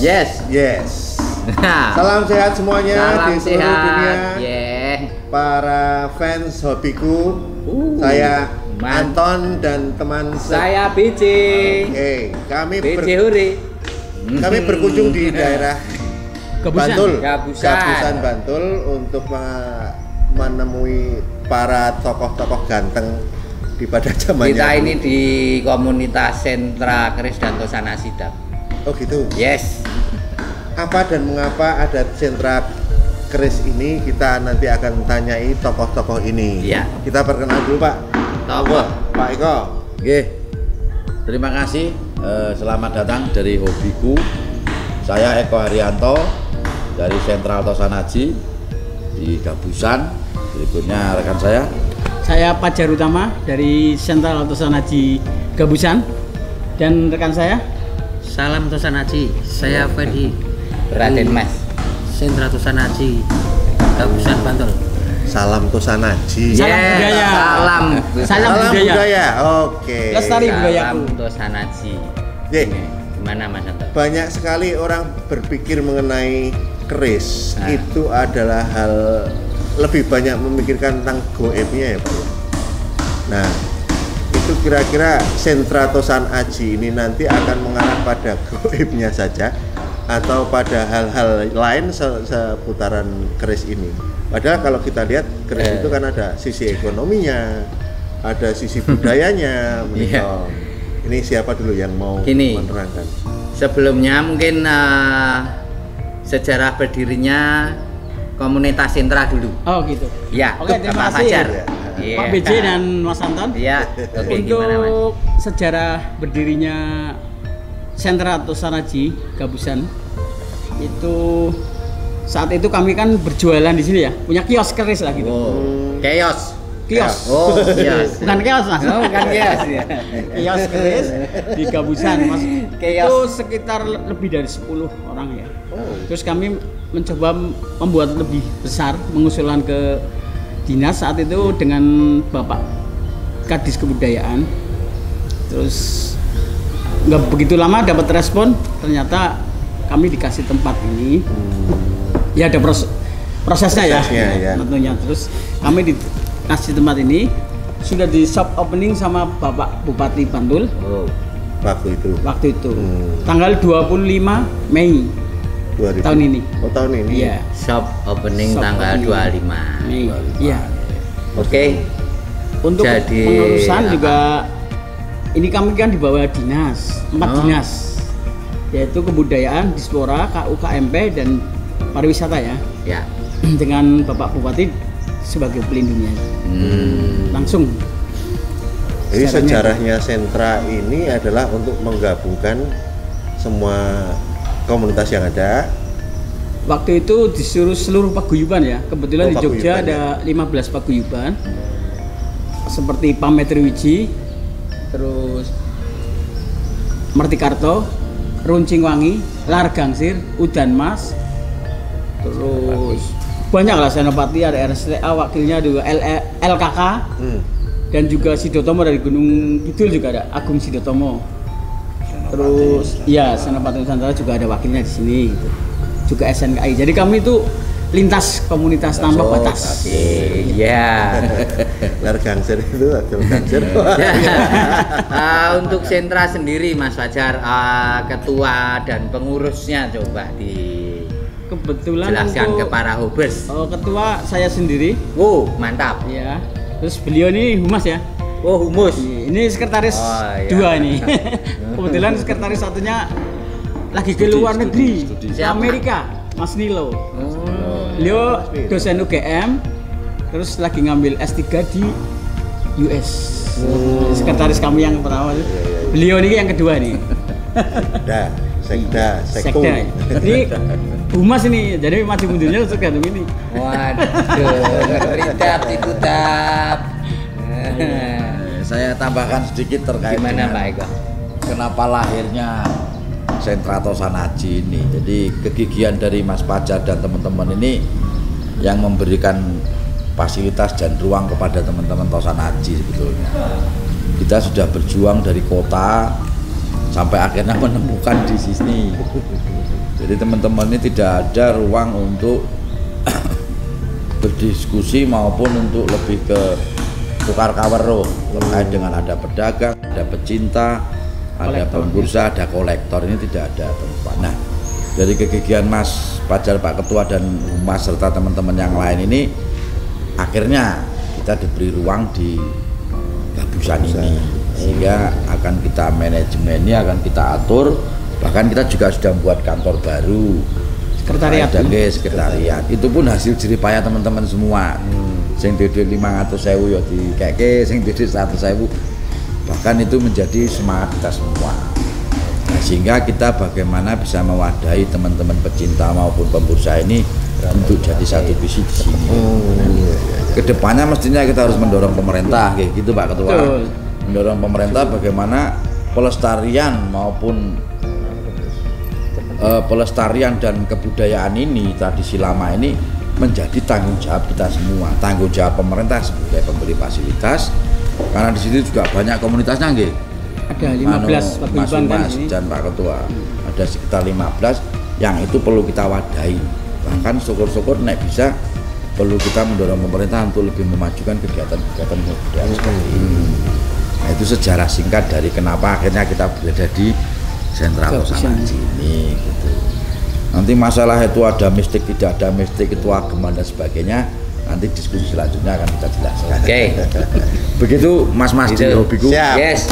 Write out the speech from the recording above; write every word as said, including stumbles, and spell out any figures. Yes. Yes. Salam sehat semuanya. Salam di seluruh sehat. Dunia. Yeah. Para fans hobiku, uh, Saya man. Anton dan teman saya B C. Oke, kami B C ber Kami berkunjung di daerah Kebusan. Bantul, Kebusan. Kebusan Bantul untuk menemui para tokoh-tokoh ganteng di pada zamannya. Kita ini di komunitas Sentra Keris dan Tosan Aji. Oh gitu. Yes. Apa dan mengapa ada Sentra Keris ini, kita nanti akan tanyai tokoh-tokoh ini. Iya. Kita perkenal dulu Pak. Tokoh Pak Eko. Oke. Terima kasih. Selamat datang dari hobiku. Saya Eko Arianto dari Sentra Tosan Aji di Kebusan. Berikutnya rekan saya. Saya Fajar Utama dari Sentra Tosan Aji Kebusan dan rekan saya. Salam Tosan Aji. Saya Fedi Raden Mas. Sentra Tosan Aji Kebusan Bantul. Salam Tosan Aji. Salam budaya. Salam. Salam budaya. Oke. Lestari budaya. Salam Tosan Aji. Gimana Mas Anto? Banyak sekali orang berpikir mengenai keris. Itu adalah hal lebih banyak memikirkan tentang goibnya ya Pak. Nah, itu kira-kira Sentra Tosan Aji ini nanti akan mengarah pada goibnya saja atau pada hal-hal lain se seputaran keris ini. Padahal kalau kita lihat keris eh. itu kan ada sisi ekonominya, ada sisi budayanya. yeah. Ini siapa dulu yang mau Gini, menerangkan? Sebelumnya mungkin uh, sejarah berdirinya komunitas Sentra dulu. Oh gitu. Ya. Oke, terima kasih Fajar. Ya. Yeah. Pak B J dan Mas Anton. Iya. Yeah. Okay, untuk Mas? Sejarah berdirinya Sentra Tosan Aji Kebusan itu saat itu kami kan berjualan di sini ya, punya kios keris lah gitu. Oh. Kios. Kios. Oh, kios. Bukan kios Mas. Oh, bukan kios ya. Kios keris di Kebusan Mas. Kios. Itu sekitar lebih dari sepuluh orang ya. Oh. Terus kami mencoba membuat lebih besar, mengusulkan ke dinas saat itu dengan Bapak Kadis Kebudayaan. Terus nggak begitu lama dapat respon, ternyata kami dikasih tempat ini. hmm. Ya ada proses prosesnya, prosesnya ya, ya tentunya. Terus kami dikasih tempat ini, sudah di soft opening sama Bapak Bupati Bantul. Oh, waktu itu waktu itu hmm. tanggal dua puluh lima Mei dua ribu tahun ini. Oh, tahun ini. Iya. Shop opening Shop tanggal opening. dua puluh lima Mei. Iya. Oke. Okay. Untuk Jadi, pengurusan apa? juga ini kami kan di bawah dinas, empat oh. dinas. Yaitu kebudayaan, dispora, K U K M P dan pariwisata ya. Ya. Dengan Bapak Bupati sebagai pelindungnya. Hmm. Langsung. Jadi sejarahnya Sentra ini adalah untuk menggabungkan semua komunitas yang ada. Waktu itu disuruh seluruh paguyuban ya. Kebetulan oh, di Jogja ada ya? lima belas paguyuban. Seperti Pametriwiji, terus Mertikarto, Runcing Wangi, Lar Gangsir, Udan Mas. Terus Senopati. Banyak lah, Senopati, ada R S T A, wakilnya juga L K K. Hmm. Dan juga Sidotomo dari Gunung Kidul juga ada, Agung Sidotomo. Terus ya Senopati Nusantara juga ada wakilnya di sini gitu. Juga S N K I. Jadi kami itu lintas komunitas tanpa batas. Iya. Lar Gangsir itu Lar Gangsir. Untuk Sentra sendiri Mas Fajar, uh, ketua dan pengurusnya coba di kebetulan jelaskan ke para hobers. Oh, ketua saya sendiri. Oh, mantap. Ya. Terus beliau ini humas ya. Oh, humus. Ini sekretaris oh, iya. dua ini. Kebetulan sekretaris satunya lagi ke luar negeri, ke Amerika, Mas Nilo. Beliau oh. dosen U G M, terus lagi ngambil S tiga di U S. Oh. Sekretaris kami yang pertama. Beliau ini yang kedua nih. Sekda, sekda, sekda. Jadi humas ini, jadi maju mundurnya tergantung ini. Waduh, ritap, tikutap. Saya tambahkan sedikit terkait Gimana, dengan Pak Eko? Kenapa lahirnya Sentra Tosan Aji ini. Jadi kegigihan dari Mas Fajar dan teman-teman ini yang memberikan fasilitas dan ruang kepada teman-teman Tosan Aji sebetulnya. Kita sudah berjuang dari kota sampai akhirnya menemukan di sini. Jadi teman-teman ini tidak ada ruang untuk berdiskusi maupun untuk lebih ke tukar kawero terkait dengan ada pedagang, ada pecinta, ada pembursa, ada kolektor, ini tidak ada tempat. Nah, dari kegigihan Mas Fajar, Pak Ketua dan Humas serta teman-teman yang lain ini, akhirnya kita diberi ruang di Gabusan ini, sehingga akan kita manajemennya, akan kita atur. Bahkan kita juga sudah membuat kantor baru, sekretariat, dage, sekretariat. Itu pun hasil jeripaya teman-teman semua. Hmm. Sing dede lima ratus ribu ya dikeke, sing dede seratus ribu. Bahkan itu menjadi semangat kita semua. Nah, sehingga kita bagaimana bisa mewadahi teman-teman pecinta maupun pembursa ini untuk jadi satu visi di sini. Oh. Kedepannya mestinya kita harus mendorong pemerintah, kayak gitu Pak Ketua. Betul. Mendorong pemerintah bagaimana pelestarian maupun Uh, pelestarian dan kebudayaan ini, tradisi lama ini menjadi tanggung jawab kita semua, tanggung jawab pemerintah sebagai pemberi fasilitas, karena di situ juga banyak komunitasnya, nggih. Ada lima belas Mas Humas dan Pak Ketua, hmm. ada sekitar lima belas yang itu perlu kita wadahi. Bahkan syukur-syukur nek bisa perlu kita mendorong pemerintah untuk lebih memajukan kegiatan-kegiatan budaya seperti ini. Nah, itu sejarah singkat dari kenapa akhirnya kita berada di Sentra Tosan Aji ini, gitu. Nanti masalah itu ada mistik, tidak ada mistik, itu agama dan sebagainya, nanti diskusi selanjutnya akan kita jelaskan. Oke. Okay. Begitu mas-mas di hobiku. Yes.